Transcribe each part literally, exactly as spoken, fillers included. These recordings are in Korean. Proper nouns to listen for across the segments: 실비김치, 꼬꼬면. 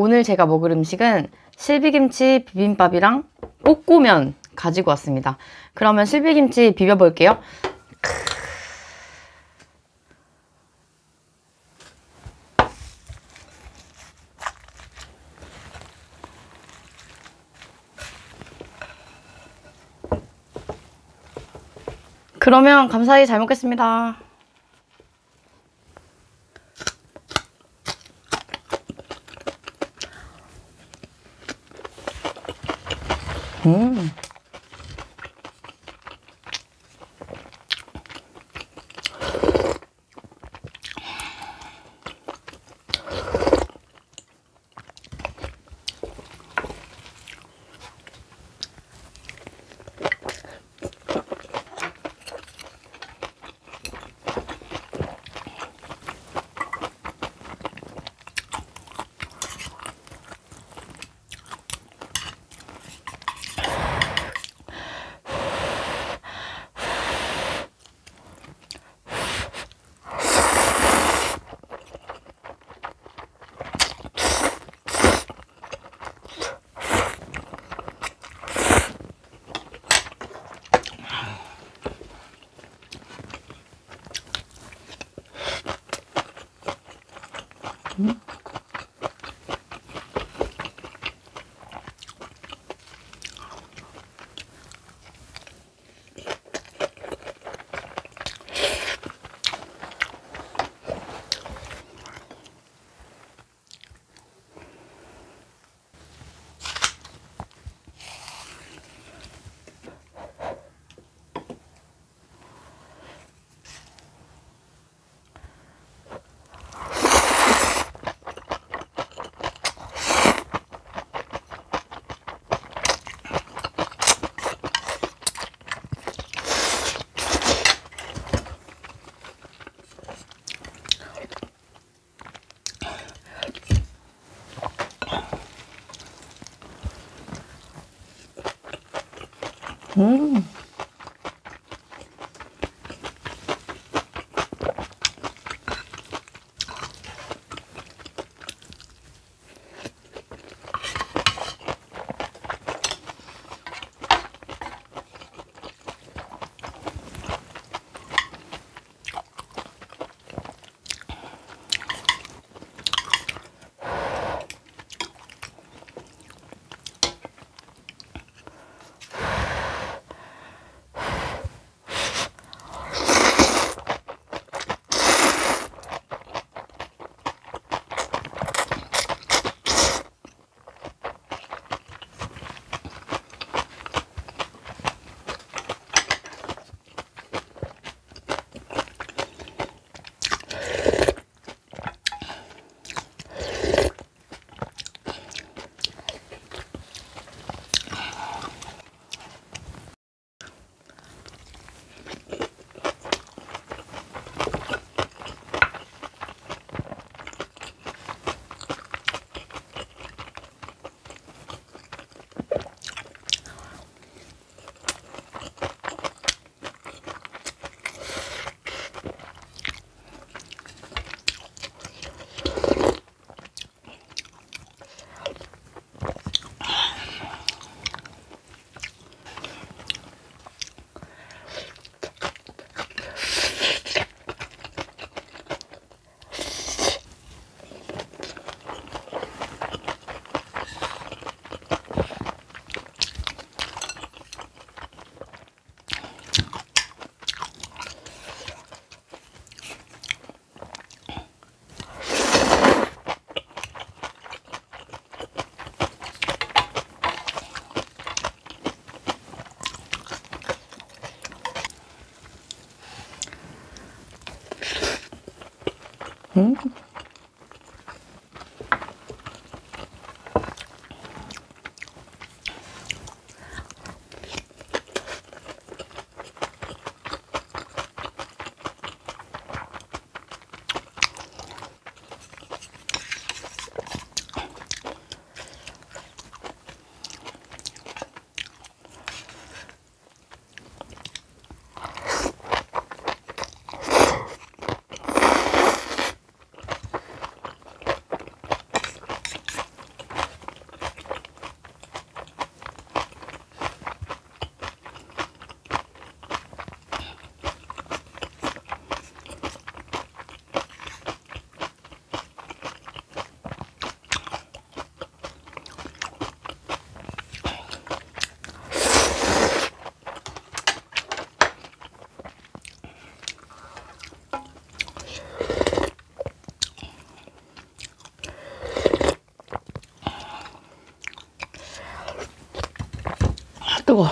오늘 제가 먹을 음식은 실비김치 비빔밥이랑 꼬꼬면 가지고 왔습니다. 그러면 실비김치 비벼볼게요. 그러면 감사히 잘 먹겠습니다. 음. 음. 음. 음. 뜨거.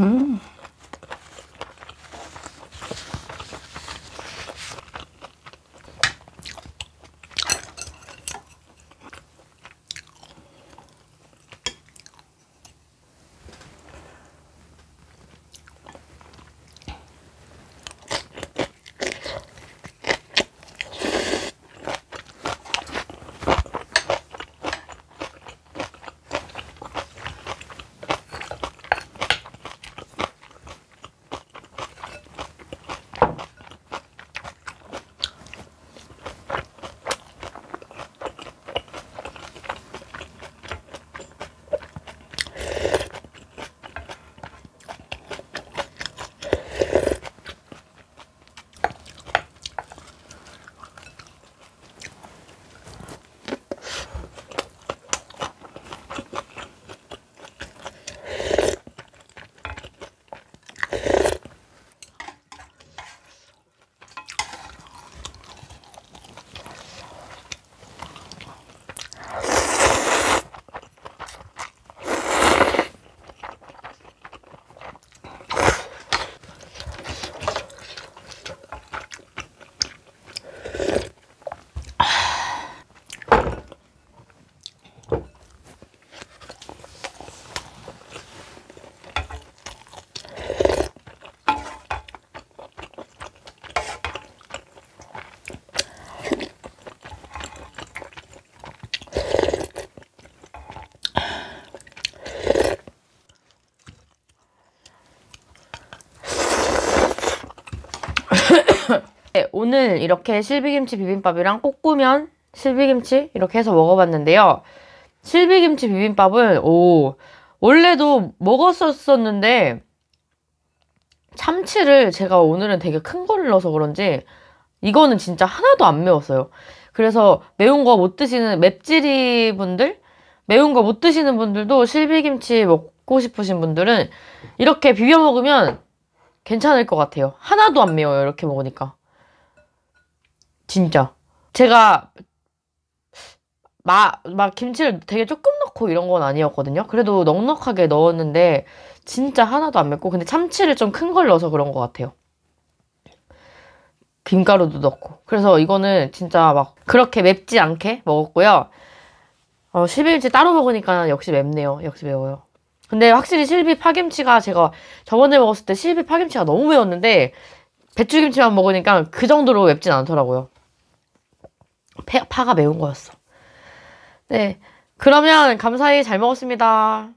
음. 네, 오늘 이렇게 실비김치 비빔밥이랑 꼬꼬면 실비김치 이렇게 해서 먹어봤는데요. 실비김치 비빔밥은 오 원래도 먹었었는데 참치를 제가 오늘은 되게 큰 거를 넣어서 그런지 이거는 진짜 하나도 안 매웠어요. 그래서 매운 거 못 드시는 맵찔이 분들, 매운 거 못 드시는 분들도 실비김치 먹고 싶으신 분들은 이렇게 비벼 먹으면 괜찮을 것 같아요. 하나도 안 매워요, 이렇게 먹으니까. 진짜. 제가 막, 막 김치를 되게 조금 넣고 이런 건 아니었거든요. 그래도 넉넉하게 넣었는데 진짜 하나도 안 맵고, 근데 참치를 좀 큰 걸 넣어서 그런 것 같아요. 김가루도 넣고. 그래서 이거는 진짜 막 그렇게 맵지 않게 먹었고요. 어, 실비김치 따로 먹으니까 역시 맵네요. 역시 매워요. 근데 확실히 실비 파김치가, 제가 저번에 먹었을 때 실비 파김치가 너무 매웠는데 배추김치만 먹으니까 그 정도로 맵진 않더라고요. 파, 파가 매운 거였어. 네, 그러면 감사히 잘 먹었습니다.